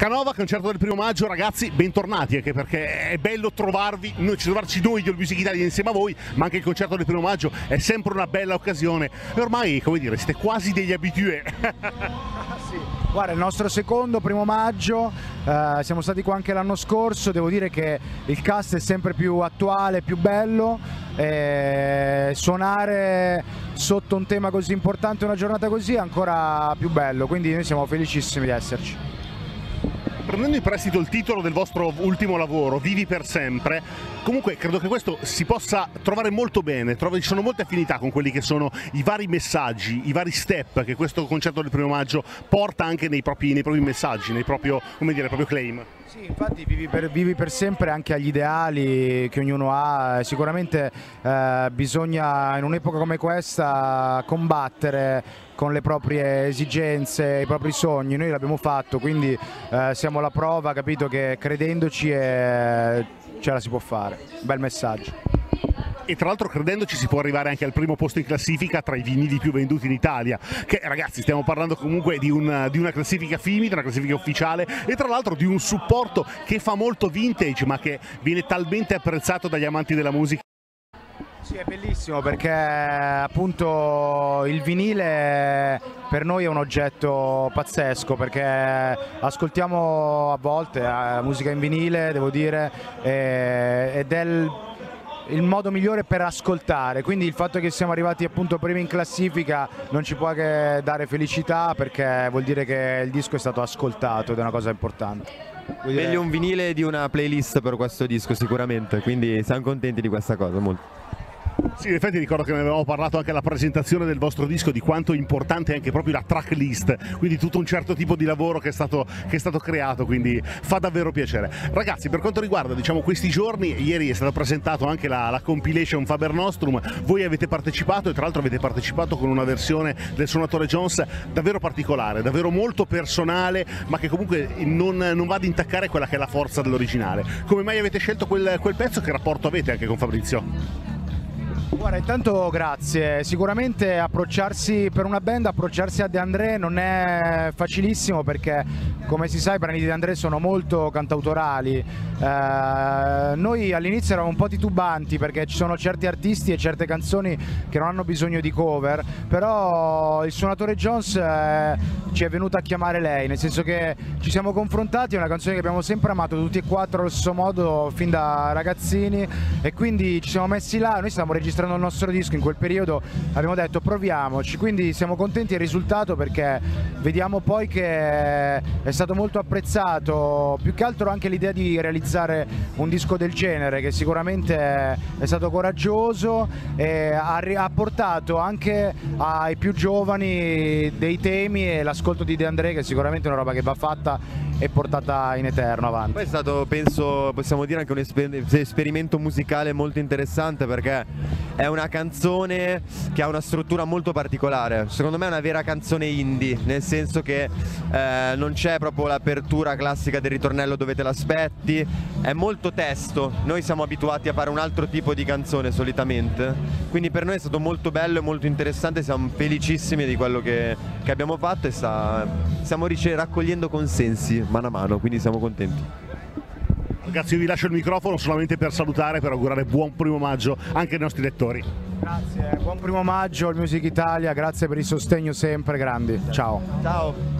Canova, concerto del primo maggio, ragazzi, bentornati, anche perché è bello trovarvi, trovarci noi di All Music Italia insieme a voi, ma anche il concerto del primo maggio è sempre una bella occasione e ormai, come dire, siete quasi degli abitué. Sì. Guarda, il nostro secondo primo maggio, siamo stati qua anche l'anno scorso, devo dire che il cast è sempre più attuale, più bello, suonare sotto un tema così importante, una giornata così, è ancora più bello, quindi noi siamo felicissimi di esserci. Prendendo in prestito il titolo del vostro ultimo lavoro, Vivi per sempre, comunque credo che questo si possa trovare molto bene, ci sono molte affinità con quelli che sono i vari messaggi, i vari step che questo concerto del primo maggio porta anche nei propri messaggi, nel proprio claim. Sì, infatti Vivi per sempre anche agli ideali che ognuno ha, sicuramente bisogna in un'epoca come questa combattere con le proprie esigenze, i propri sogni, noi l'abbiamo fatto, quindi siamo alla prova, capito, che credendoci ce la si può fare, bel messaggio. E tra l'altro credendoci si può arrivare anche al primo posto in classifica tra i vinili più venduti in Italia, che ragazzi stiamo parlando comunque di una classifica Fimi, di una classifica ufficiale e tra l'altro di un supporto che fa molto vintage ma che viene talmente apprezzato dagli amanti della musica. Sì, è bellissimo perché appunto il vinile per noi è un oggetto pazzesco perché ascoltiamo a volte musica in vinile, devo dire, ed è il modo migliore per ascoltare, quindi il fatto che siamo arrivati appunto primi in classifica non ci può che dare felicità perché vuol dire che il disco è stato ascoltato ed è una cosa importante. Meglio un vinile di una playlist per questo disco sicuramente, quindi siamo contenti di questa cosa molto. Sì, in effetti ricordo che ne avevamo parlato anche alla presentazione del vostro disco di quanto è importante anche proprio la tracklist, quindi tutto un certo tipo di lavoro che è stato creato, quindi fa davvero piacere. Ragazzi, per quanto riguarda questi giorni, ieri è stata presentata anche la compilation Faber Nostrum, voi avete partecipato e tra l'altro avete partecipato con una versione del suonatore Jones davvero particolare, davvero molto personale, ma che comunque non va ad intaccare quella che è la forza dell'originale. Come mai avete scelto quel pezzo? Che rapporto avete anche con Fabrizio? Guarda, intanto grazie, sicuramente approcciarsi per una band, approcciarsi a De André non è facilissimo perché come si sa i brani di De André sono molto cantautorali, noi all'inizio eravamo un po' titubanti perché ci sono certi artisti e certe canzoni che non hanno bisogno di cover, però il suonatore Jones ci è venuto a chiamare lei, nel senso che ci siamo confrontati, è una canzone che abbiamo sempre amato tutti e quattro allo stesso modo fin da ragazzini e quindi ci siamo messi là, noi stiamo registrando il nostro disco in quel periodo, abbiamo detto proviamoci, quindi siamo contenti del risultato perché vediamo poi che è stato molto apprezzato, più che altro anche l'idea di realizzare un disco del genere che sicuramente è stato coraggioso e ha portato anche ai più giovani dei temi e l'ascolto di De André che è sicuramente una roba che va fatta e portata in eterno avanti. Poi è stato, penso, possiamo dire anche un esperimento musicale molto interessante perché è una canzone che ha una struttura molto particolare, secondo me è una vera canzone indie, nel senso che non c'è proprio l'apertura classica del ritornello dove te l'aspetti, è molto testo, noi siamo abituati a fare un altro tipo di canzone solitamente, quindi per noi è stato molto bello e molto interessante, siamo felicissimi di quello che abbiamo fatto e stiamo raccogliendo consensi mano a mano, quindi siamo contenti. Ragazzi, io vi lascio il microfono solamente per salutare, per augurare buon primo maggio anche ai nostri lettori. Grazie, buon primo maggio All Music Italia, grazie per il sostegno sempre, grandi. Ciao. Ciao.